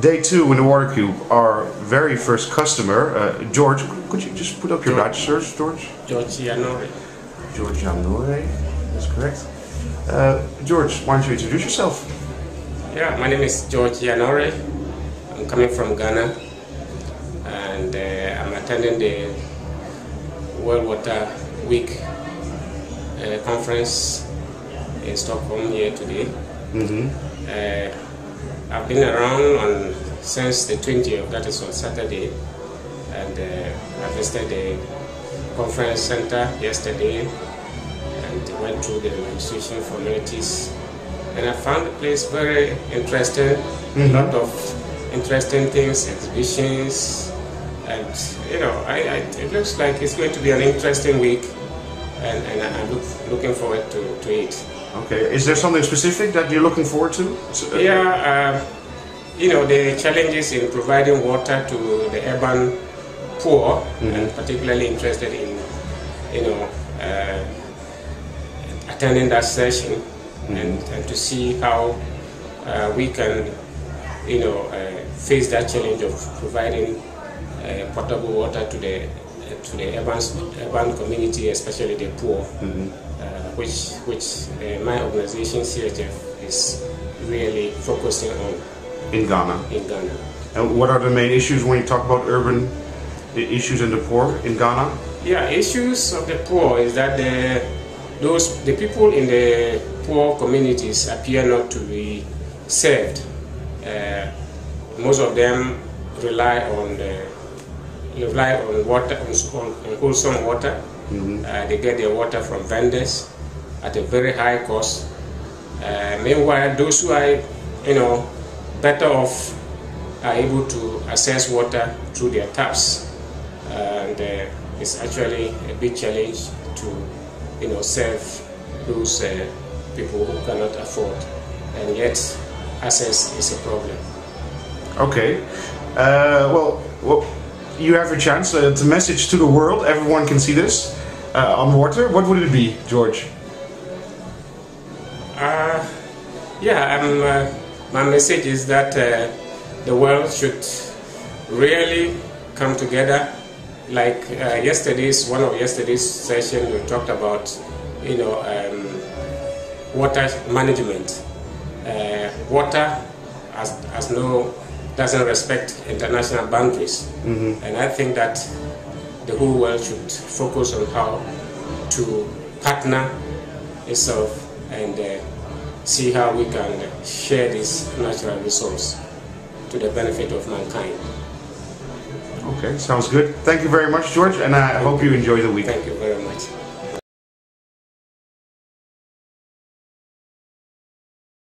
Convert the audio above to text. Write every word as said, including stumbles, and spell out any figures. day two in the WaterCube, our very first customer, uh, George, could you just put up your Dutch search, George? George Yamore. George Yamore, that's correct. Uh, George, why don't you introduce yourself? Yeah, my name is George Yamore. I'm coming from Ghana, and uh, I'm attending the World Water Week uh, conference in Stockholm here today. Mm-hmm. uh, I've been around on, since the twentieth, that is on Saturday, and uh, I visited the conference center yesterday and went through the registration formalities, and I found the place very interesting. Mm-hmm. A lot of interesting things, exhibitions, and you know, I, I, it looks like it's going to be an interesting week, and, and I'm look, looking forward to, to it. Okay, is there something specific that you're looking forward to? Yeah, uh, you know, the challenges in providing water to the urban poor, mm-hmm. and particularly interested in, you know, uh, attending that session, mm-hmm. and, and to see how uh, we can, you know, uh, face that challenge of providing uh, potable water to the uh, to the urban, urban community, especially the poor. Mm-hmm. uh, which which uh, my organization, C H F, is really focusing on. In Ghana? In Ghana. And what are the main issues when you talk about urban issues and the poor in Ghana? Yeah, issues of the poor is that the, those, the people in the poor communities appear not to be served. Uh, most of them rely on the, rely on water, on, on wholesome water. Mm-hmm. uh, they get their water from vendors at a very high cost. Uh, meanwhile, those who are, you know, better off are able to access water through their taps, uh, and uh, it's actually a big challenge to, you know, serve those uh, people who cannot afford, and yet access is a problem. Okay, uh, well, well, you have your chance. Uh, it's a message to the world. Everyone can see this. Uh, on water, what would it be, George? Uh, yeah, um, uh, my message is that uh, the world should really come together. Like uh, yesterday's, one of yesterday's session, we talked about, you know, um, water management. Uh, water has, has no, doesn't respect international boundaries. Mm-hmm. And I think that the whole world should focus on how to partner itself and uh, see how we can share this natural resource to the benefit of mankind. Okay, sounds good. Thank you very much, George, and I hope you enjoy the week. Thank you very much.